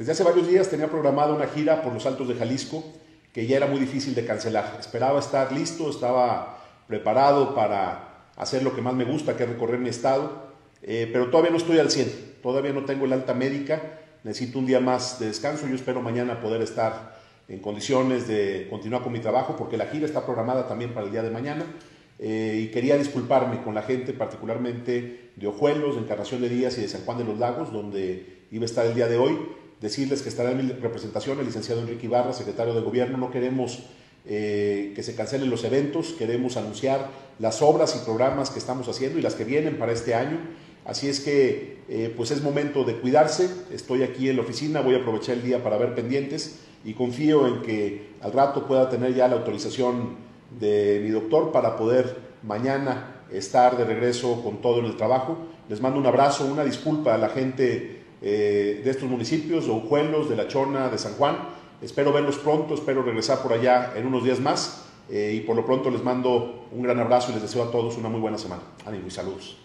Desde hace varios días tenía programada una gira por los Altos de Jalisco que ya era muy difícil de cancelar. Esperaba estar listo, estaba preparado para hacer lo que más me gusta, que es recorrer mi estado, pero todavía no estoy al 100, todavía no tengo el alta médica, necesito un día más de descanso. Yo espero mañana poder estar en condiciones de continuar con mi trabajo, porque la gira está programada también para el día de mañana. Y quería disculparme con la gente, particularmente de Ojuelos, de Encarnación de Díaz y de San Juan de los Lagos, donde iba a estar el día de hoy. Decirles que estará en mi representación el licenciado Enrique Ibarra, secretario de Gobierno. No queremos que se cancelen los eventos, queremos anunciar las obras y programas que estamos haciendo y las que vienen para este año. Así es que pues es momento de cuidarse. Estoy aquí en la oficina, voy a aprovechar el día para ver pendientes y confío en que al rato pueda tener ya la autorización de mi doctor para poder mañana estar de regreso con todo en el trabajo. Les mando un abrazo, una disculpa a la gente de estos municipios, de Ojuelos, de La Chorna, de San Juan. Espero verlos pronto, espero regresar por allá en unos días más y por lo pronto les mando un gran abrazo y les deseo a todos una muy buena semana. Ánimo y saludos.